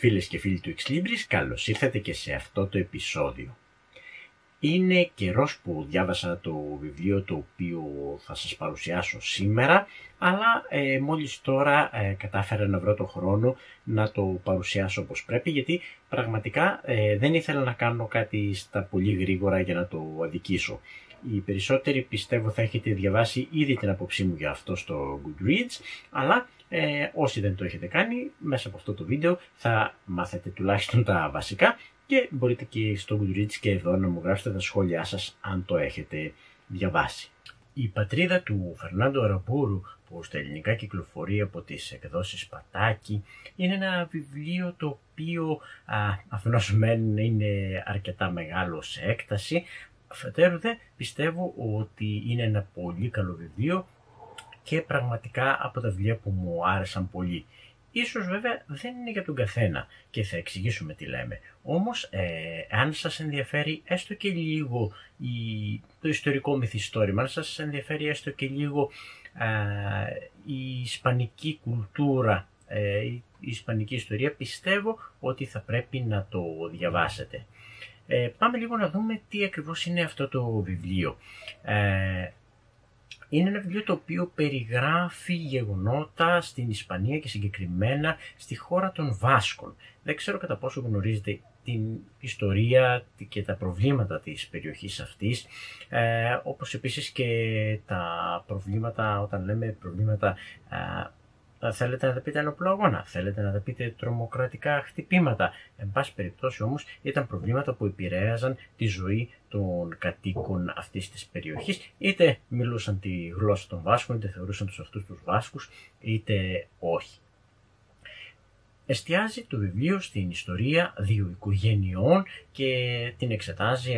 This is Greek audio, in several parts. Φίλες και φίλοι του Xlibris, καλώς ήρθατε και σε αυτό το επεισόδιο. Είναι καιρός που διάβασα το βιβλίο το οποίο θα σας παρουσιάσω σήμερα, αλλά μόλις τώρα κατάφερα να βρω το χρόνο να το παρουσιάσω όπως πρέπει, γιατί πραγματικά δεν ήθελα να κάνω κάτι στα πολύ γρήγορα για να το αδικήσω. Οι περισσότεροι πιστεύω θα έχετε διαβάσει ήδη την άποψή μου για αυτό στο Goodreads, αλλά όσοι δεν το έχετε κάνει, μέσα από αυτό το βίντεο θα μάθετε τουλάχιστον τα βασικά και μπορείτε και στο Goodreads και εδώ να μου γράψετε τα σχόλιά σας αν το έχετε διαβάσει. Η Πατρίδα του Φερνάντο Αραμπούρου, που στα ελληνικά κυκλοφορεί από τις εκδόσεις Πατάκη, είναι ένα βιβλίο το οποίο αφενός μεν είναι αρκετά μεγάλο σε έκταση, αφετέρου δε πιστεύω ότι είναι ένα πολύ καλό βιβλίο και πραγματικά από τα βιβλία που μου άρεσαν πολύ. Ίσως βέβαια δεν είναι για τον καθένα και θα εξηγήσουμε τι λέμε. Όμως, αν σας ενδιαφέρει έστω και λίγο το ιστορικό μυθιστόρημα, αν σας ενδιαφέρει έστω και λίγο η ισπανική κουλτούρα, η ισπανική ιστορία, πιστεύω ότι θα πρέπει να το διαβάσετε. Πάμε λίγο να δούμε τι ακριβώς είναι αυτό το βιβλίο. Είναι ένα βιβλίο το οποίο περιγράφει γεγονότα στην Ισπανία και συγκεκριμένα στη χώρα των Βάσκων. Δεν ξέρω κατά πόσο γνωρίζετε την ιστορία και τα προβλήματα της περιοχής αυτής, όπως επίσης και τα προβλήματα, όταν λέμε προβλήματα, θέλετε να τα πείτε ανοπλοαγώνα, θέλετε να τα πείτε τρομοκρατικά χτυπήματα. Εν πάση περιπτώσει όμως ήταν προβλήματα που επηρέαζαν τη ζωή των κατοίκων αυτής της περιοχής. Είτε μιλούσαν τη γλώσσα των Βάσκων, είτε θεωρούσαν τους αυτούς τους Βάσκους, είτε όχι. Εστιάζει το βιβλίο στην ιστορία δύο οικογενειών και την εξετάζει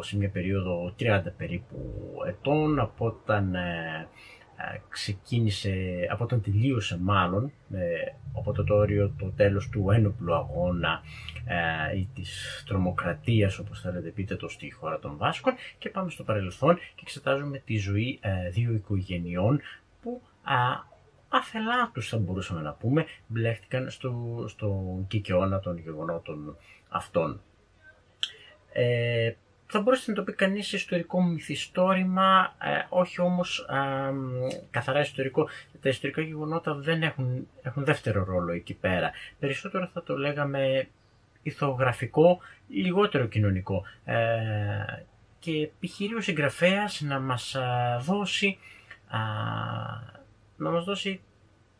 σε μια περίοδο 30 περίπου ετών, από όταν τελείωσε μάλλον από το όριο, το τέλος του ένοπλου αγώνα ή της τρομοκρατίας, όπως θέλετε πείτε το, στη χώρα των Βάσκων, και πάμε στο παρελθόν και εξετάζουμε τη ζωή δύο οικογενειών που αφελά τους, θα μπορούσαμε να πούμε, μπλέχτηκαν στον κικαιώνα των γεγονότων αυτών. Θα μπορούσε να το πει κανείς ιστορικό μυθιστόρημα, όχι όμως καθαρά ιστορικό. Τα ιστορικά γεγονότα δεν έχουν δεύτερο ρόλο εκεί πέρα. Περισσότερο θα το λέγαμε ηθογραφικό, λιγότερο κοινωνικό. Και επιχειρεί ο συγγραφέας να μας δώσει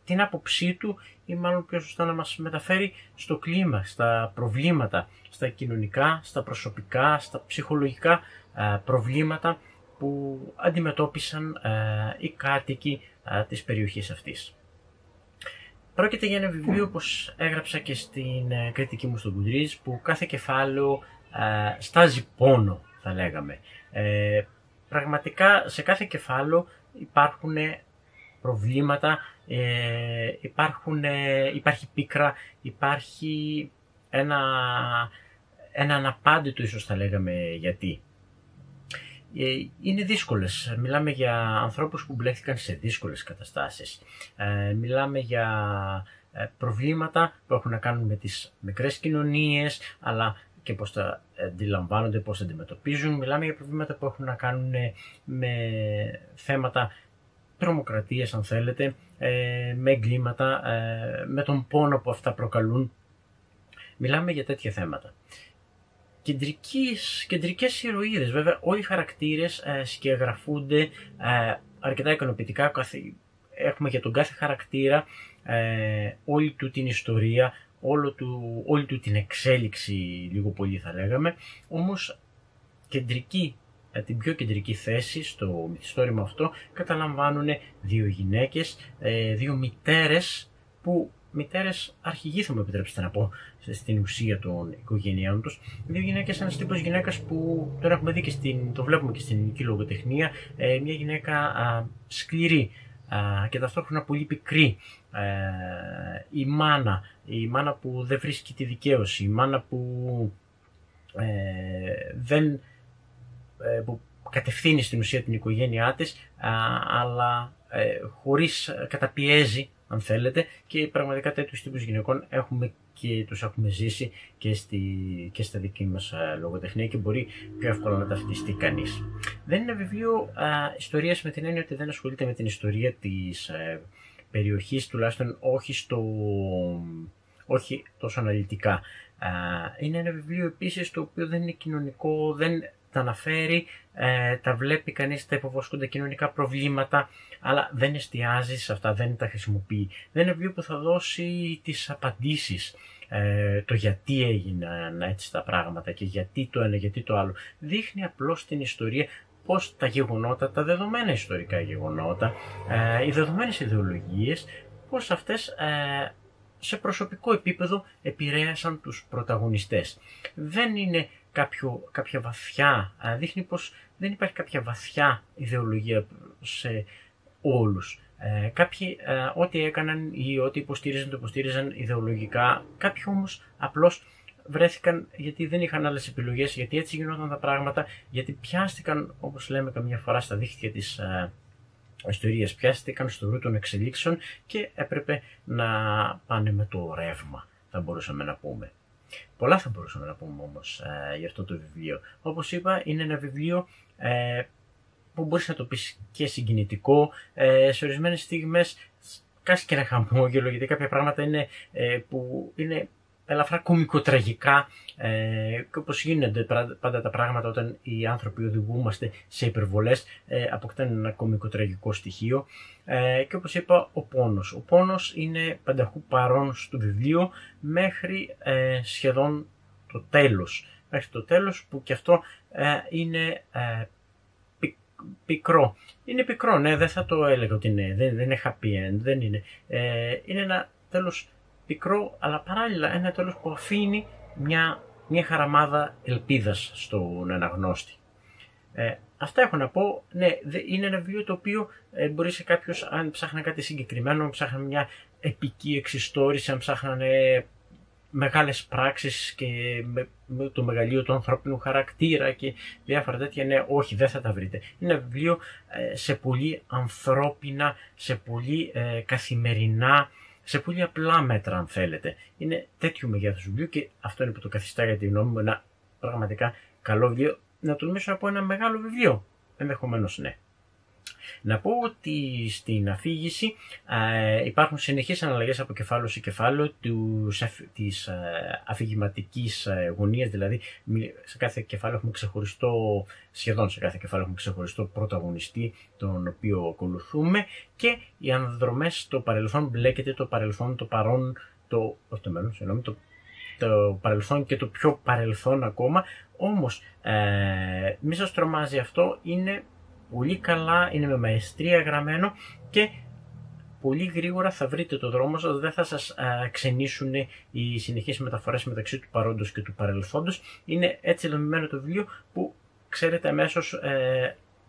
την άποψή του, ή μάλλον πιο σωστά να μας μεταφέρει στο κλίμα, στα προβλήματα, στα κοινωνικά, στα προσωπικά, στα ψυχολογικά προβλήματα που αντιμετώπισαν οι κάτοικοι της περιοχής αυτής. Πρόκειται για ένα βιβλίο, όπως έγραψα και στην κριτική μου στο Goodreads, που κάθε κεφάλαιο στάζει πόνο, θα λέγαμε. Πραγματικά σε κάθε κεφάλαιο υπάρχουν προβλήματα, υπάρχει πίκρα, υπάρχει ένα αναπάντητο, ίσως θα λέγαμε, γιατί. Είναι δύσκολες. Μιλάμε για ανθρώπους που μπλέχθηκαν σε δύσκολες καταστάσεις. Μιλάμε για προβλήματα που έχουν να κάνουν με τις μικρές κοινωνίες, αλλά και πώς τα αντιλαμβάνονται, πώς τα αντιμετωπίζουν. Μιλάμε για προβλήματα που έχουν να κάνουν με θέματα τρομοκρατίες, αν θέλετε, με εγκλήματα, με τον πόνο που αυτά προκαλούν. Μιλάμε για τέτοια θέματα. Κεντρικές ηρωίδες, βέβαια, όλοι οι χαρακτήρες σκιαγραφούνται αρκετά ικανοποιητικά. Έχουμε για τον κάθε χαρακτήρα όλη του την ιστορία, όλη του την εξέλιξη, λίγο πολύ θα λέγαμε. Όμως την πιο κεντρική θέση στο μυθιστόρημα αυτό καταλαμβάνουν δύο γυναίκες, δύο μητέρες, που μητέρες αρχηγοί θα μου επιτρέψετε να πω στην ουσία των οικογενειών τους. Δύο γυναίκες, ένας τύπος γυναίκας που τώρα έχουμε δει και το βλέπουμε και στην ελληνική λογοτεχνία, μια γυναίκα σκληρή και ταυτόχρονα πολύ πικρή, η μάνα που δεν βρίσκει τη δικαίωση, η μάνα που δεν που κατευθύνει στην ουσία την οικογένειά της, αλλά χωρίς, καταπιέζει αν θέλετε, και πραγματικά τέτοιους τύπους γυναικών έχουμε και τους έχουμε ζήσει και στα δική μας λογοτεχνία και μπορεί πιο εύκολα να ταυτιστεί κανείς. Δεν είναι βιβλίο ιστορίας με την έννοια ότι δεν ασχολείται με την ιστορία της περιοχής, τουλάχιστον όχι τόσο αναλυτικά. Είναι ένα βιβλίο επίσης το οποίο δεν είναι κοινωνικό, δεν τα αναφέρει, τα βλέπει κανείς, τα υποβόσκονται κοινωνικά προβλήματα, αλλά δεν εστιάζει σε αυτά, δεν τα χρησιμοποιεί. Δεν είναι βιβλίο που θα δώσει τις απαντήσεις, το γιατί έγιναν έτσι τα πράγματα και γιατί το ένα, γιατί το άλλο. Δείχνει απλώς την ιστορία, πώς τα γεγονότα, τα δεδομένα ιστορικά γεγονότα, οι δεδομένες ιδεολογίες, πώς αυτές σε προσωπικό επίπεδο επηρέασαν τους πρωταγωνιστές. Δεν είναι κάποια βαθιά, δείχνει πως δεν υπάρχει κάποια βαθιά ιδεολογία σε όλους. Κάποιοι ό,τι έκαναν ή ό,τι υποστήριζαν, το υποστήριζαν ιδεολογικά. Κάποιοι όμως απλώς βρέθηκαν γιατί δεν είχαν άλλες επιλογές, γιατί έτσι γινόταν τα πράγματα, γιατί πιάστηκαν, όπως λέμε καμιά φορά, στα δίχτυα της ιστορίας, πιάστηκαν στο ρου των εξελίξεων και έπρεπε να πάνε με το ρεύμα, θα μπορούσαμε να πούμε. Πολλά θα μπορούσαμε να πούμε όμως για αυτό το βιβλίο. Όπως είπα, είναι ένα βιβλίο που μπορείς να το πεις και συγκινητικό, σε ορισμένες στιγμές κάσει και ένα χαμόγελο, γιατί κάποια πράγματα είναι που είναι ελαφρά κωμικοτραγικά, και όπως γίνονται πάντα τα πράγματα όταν οι άνθρωποι οδηγούμαστε σε υπερβολές, αποκτάνε ένα κωμικοτραγικό στοιχείο, και όπως είπα ο πόνος. Ο πόνος είναι πανταχού παρόν στο βιβλίο μέχρι σχεδόν το τέλος. Μέχρι το τέλος που και αυτό είναι πικρό. Είναι πικρό, ναι, δεν θα το έλεγα ότι είναι, δεν είναι happy end, δεν είναι. Είναι ένα τέλος πικρό, αλλά παράλληλα ένα τέλος που αφήνει μια χαραμάδα ελπίδας στον αναγνώστη. Αυτά έχω να πω. Ναι, είναι ένα βιβλίο το οποίο μπορεί σε κάποιους, αν ψάχναν κάτι συγκεκριμένο, αν ψάχναν μια επική εξιστόρηση, αν ψάχναν μεγάλες πράξεις και με το μεγαλείο του ανθρώπινου χαρακτήρα και διάφορα τέτοια, ναι, όχι, δεν θα τα βρείτε. Είναι ένα βιβλίο σε πολύ ανθρώπινα, σε πολύ καθημερινά, σε πολύ απλά μέτρα, αν θέλετε. Είναι τέτοιου μεγέθους βιβλίου και αυτό είναι που το καθιστά, για τη γνώμη μου, ένα πραγματικά καλό βιβλίο. Να τολμήσω να πω ένα μεγάλο βιβλίο. Ενδεχομένως ναι. Να πω ότι στην αφήγηση υπάρχουν συνεχείς αναλλαγές από κεφάλαιο σε κεφάλαιο της αφηγηματικής γωνίας, δηλαδή σε κάθε κεφάλαιο έχουμε ξεχωριστό, σχεδόν σε κάθε κεφάλαιο έχουμε ξεχωριστό πρωταγωνιστή τον οποίο ακολουθούμε, και οι αναδρομές στο παρελθόν, μπλέκεται το παρελθόν, το παρόν, το παρελθόν και το πιο παρελθόν ακόμα, όμως μη σας τρομάζει αυτό, είναι πολύ καλά, είναι με μαεστρία γραμμένο και πολύ γρήγορα θα βρείτε το δρόμο σας, δεν θα σας ξενήσουν οι συνεχείς μεταφορές μεταξύ του παρόντος και του παρελθόντος. Είναι έτσι δομημένο το βιβλίο που ξέρετε αμέσως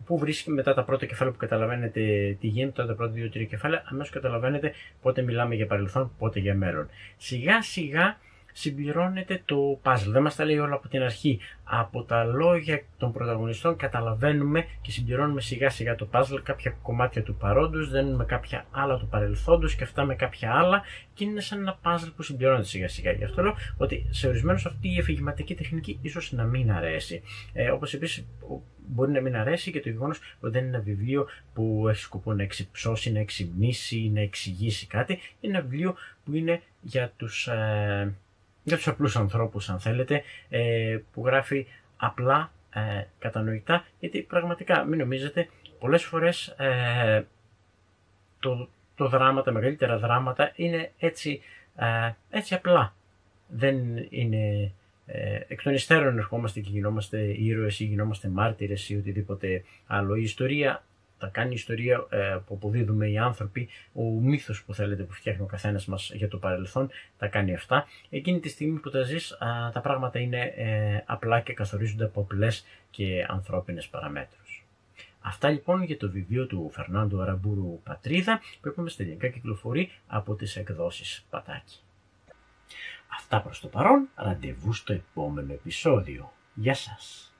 που βρίσκει μετά τα πρώτα κεφάλαια, που καταλαβαίνετε τι γίνεται, τα πρώτα 2-3 κεφάλαια, αμέσως καταλαβαίνετε πότε μιλάμε για παρελθόν, πότε για μέλλον. Σιγά σιγά συμπληρώνεται το puzzle. Δεν μας τα λέει όλα από την αρχή. Από τα λόγια των πρωταγωνιστών καταλαβαίνουμε και συμπληρώνουμε σιγά σιγά το puzzle. Κάποια κομμάτια του παρόντος, δένουμε κάποια άλλα του παρελθόντος και αυτά με κάποια άλλα, και είναι σαν ένα puzzle που συμπληρώνεται σιγά σιγά. Γι' αυτό λέω ότι σε ορισμένους αυτή η εφηγηματική τεχνική ίσως να μην αρέσει. Όπως επίσης μπορεί να μην αρέσει και το γεγονός ότι δεν είναι ένα βιβλίο που έχει σκοπό να εξυψώσει, να εξυμνήσει, να εξηγήσει κάτι. Είναι ένα βιβλίο που είναι για τους απλούς ανθρώπους, αν θέλετε, που γράφει απλά, κατανοητά, γιατί πραγματικά μην νομίζετε, πολλές φορές το δράμα, τα μεγαλύτερα δράματα είναι έτσι απλά. Δεν είναι εκ των υστέρων ερχόμαστε και γινόμαστε ήρωες ή γινόμαστε μάρτυρες ή οτιδήποτε άλλο. Η ιστορία τα κάνει, η ιστορία που αποδίδουμε οι άνθρωποι, ο μύθος που θέλετε που φτιάχνει ο καθένας μας για το παρελθόν, τα κάνει αυτά. Εκείνη τη στιγμή που τα ζεις, τα πράγματα είναι απλά και καθορίζονται από απλές και ανθρώπινες παραμέτρους. Αυτά λοιπόν για το βιβλίο του Φερνάντο Αραμπούρου «Πατρίδα», που είπαμε στα ελληνικά κυκλοφορεί από τις εκδόσεις Πατάκη. Αυτά προς το παρόν, ραντεβού στο επόμενο επεισόδιο. Γεια σας!